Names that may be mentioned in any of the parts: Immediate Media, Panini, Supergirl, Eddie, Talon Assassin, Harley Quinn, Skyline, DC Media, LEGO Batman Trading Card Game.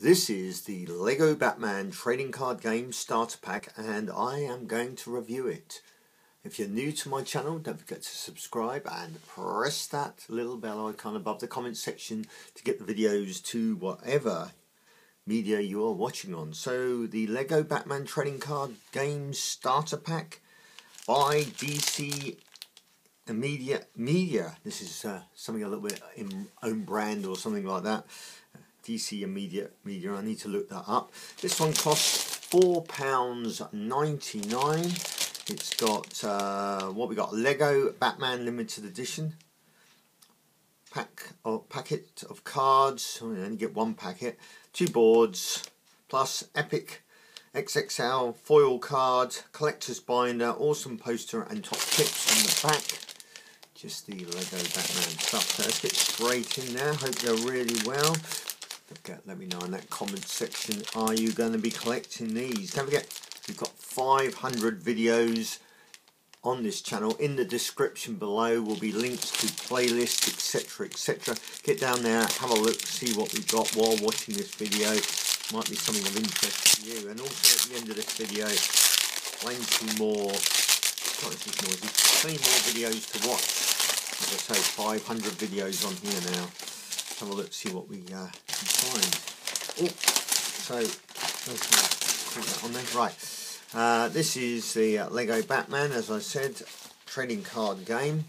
This is the LEGO Batman Trading Card Game Starter Pack and I am going to review it. If you're new to my channel, don't forget to subscribe and press that little bell icon above the comment section to get the videos to whatever media you are watching on. So the LEGO Batman Trading Card Game Starter Pack by DC Media. This is something a little bit in own brand or something like that. DC Immediate Media. I need to look that up. This one costs £4.99. It's got what we got: LEGO Batman Limited Edition pack or packet of cards. Oh, you only get one packet, two boards, plus epic XXL foil card, collector's binder, awesome poster, and top tips on the back. Just the LEGO Batman stuff. So let's get straight in there. Hope they're really well. Don't forget, let me know in that comment section, are you going to be collecting these? Don't forget, we've got 500 videos on this channel. In the description below will be links to playlists, etc, etc. Get down there, have a look, see what we've got while watching this video. Might be something of interest to you. And also at the end of this video, plenty more, videos to watch. As I say, 500 videos on here now. Have a look, see what we can find. Oh, so that on there. Right, this is the LEGO Batman, as I said, trading card game.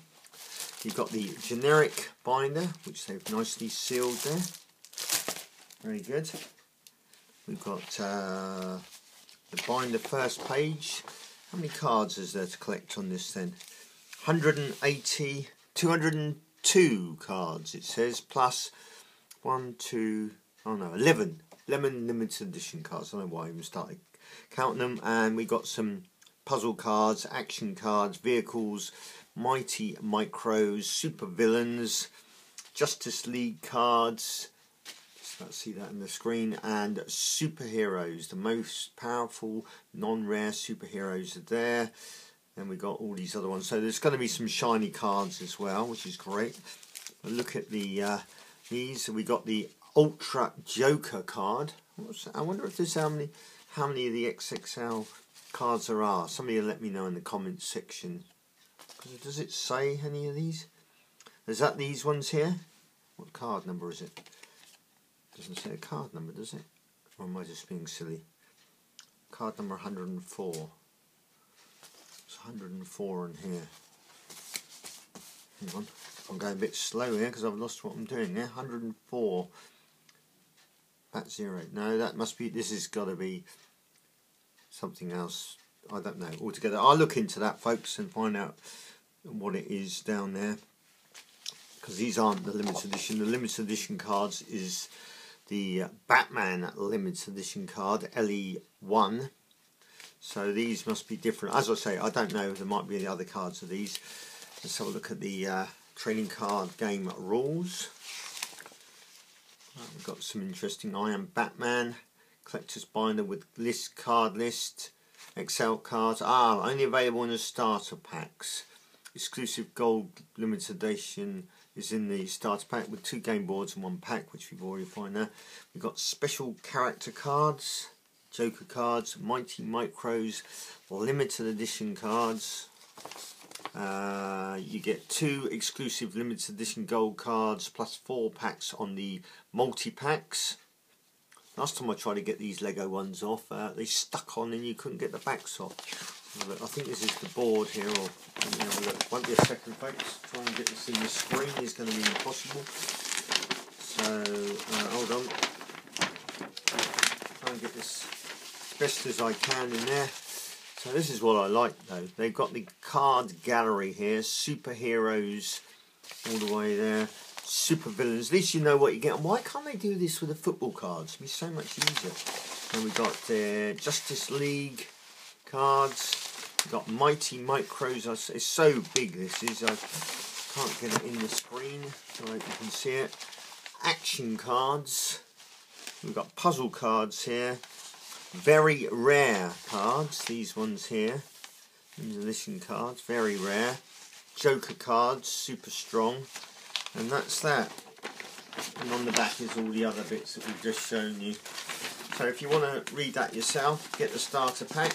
You've got the generic binder, which they've nicely sealed there. Very good. We've got the binder first page. How many cards is there to collect on this then? 202 cards it says, plus 11 limited edition cards. I don't know why I even started counting them. And we got some puzzle cards, action cards, vehicles, mighty micros, super villains, Justice League cards, let's see that on the screen, and superheroes. The most powerful non-rare superheroes are there. And we got all these other ones, so there's going to be some shiny cards as well, which is great. Look at the these. We got the Ultra Joker card. I wonder if there's how many of the XXL cards there are. Somebody let me know in the comments section. Does it say any of these? Is that these ones here? What card number is it? Doesn't say a card number, does it? Or am I just being silly? Card number 104. 104 in here. Hang on, I'm going a bit slow here because I've lost what I'm doing there. 104. That's zero. No, that must be. This has got to be something else. I don't know altogether. I'll look into that, folks, and find out what it is down there. Because these aren't the limited edition. The limited edition cards is the Batman limited edition card LE1. So these must be different. As I say, I don't know, there might be any other cards of these. Let's have a look at the trading card game rules. We've got some interesting. I am Batman, collector's binder with list, card list, Excel cards. Ah, only available in the starter packs. Exclusive gold limited edition is in the starter pack with two game boards and one pack, which we've already found there. We've got special character cards. Joker cards, mighty micros, limited edition cards. You get two exclusive limited edition gold cards plus 4 packs on the multi packs. Last time I tried to get these LEGO ones off, they stuck on and you couldn't get the backs off. I think this is the board here. Or let me have a look. Won't be a second, folks. Trying to get this in the screen is going to be impossible. So hold on. Try and get this best as I can in there. So this is what I like though. They've got the card gallery here, superheroes all the way there, super villains. At least you know what you get. And why can't they do this with the football cards? It'd be so much easier. And we got the Justice League cards. We've got mighty micros. It's so big this is. I can't get it in the screen. So I hope you can see it. Action cards. We've got puzzle cards here. Very rare cards, these ones here. Listen cards, very rare. Joker cards, super strong. And that's that. and on the back is all the other bits that we've just shown you. So if you want to read that yourself, get the starter pack.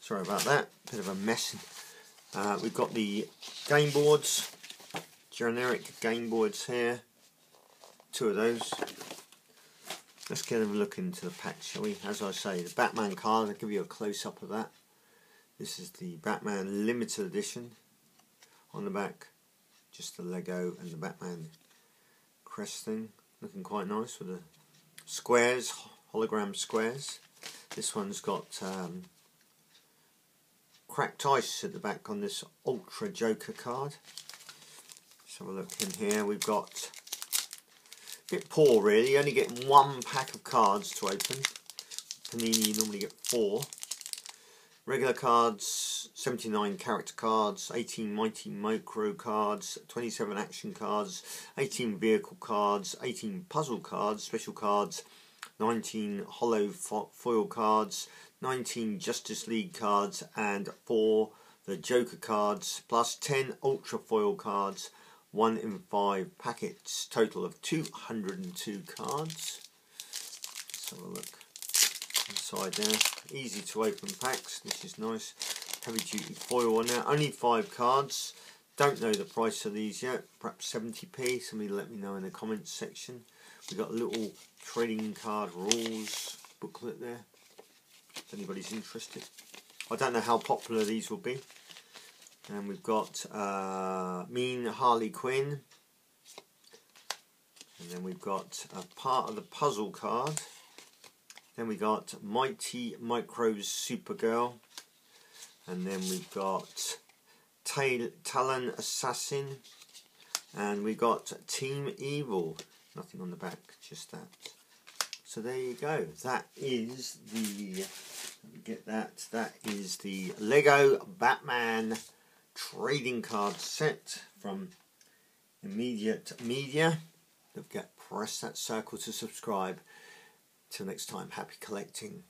Sorry about that, bit of a mess. We've got the game boards, generic game boards here, two of those. Let's get a look into the pack, shall we? As I say, the Batman card, I'll give you a close-up of that. This is the Batman limited edition. On the back, just the Lego and the Batman crest thing. Looking quite nice with the squares, hologram squares. This one's got cracked ice at the back on this Ultra Joker card. Let's have a look in here. We've got a bit poor really, only getting one pack of cards to open. Panini, you normally get four. Regular cards, 79 character cards, 18 mighty micro cards, 27 action cards, 18 vehicle cards, 18 puzzle cards, special cards, 19 hollow foil cards, 19 Justice League cards, and 4 the Joker cards, plus 10 ultra foil cards, 1 in 5 packets, total of 202 cards. Let's have a look inside there. Easy to open packs, this is nice. Heavy duty foil on there, only 5 cards. Don't know the price of these yet, perhaps 70p, somebody let me know in the comments section. We've got a little trading card rules booklet there, if anybody's interested. I don't know how popular these will be. And we've got Mean Harley Quinn. And then we've got a part of the puzzle card. Then we got Mighty Micro's Supergirl. And then we've got Talon Assassin. And we got Team Evil. Nothing on the back, just that. So there you go. That is the, let me get that. That is the LEGO Batman trading card set from Immediate Media. Don't forget, press that circle to subscribe. Till next time, happy collecting.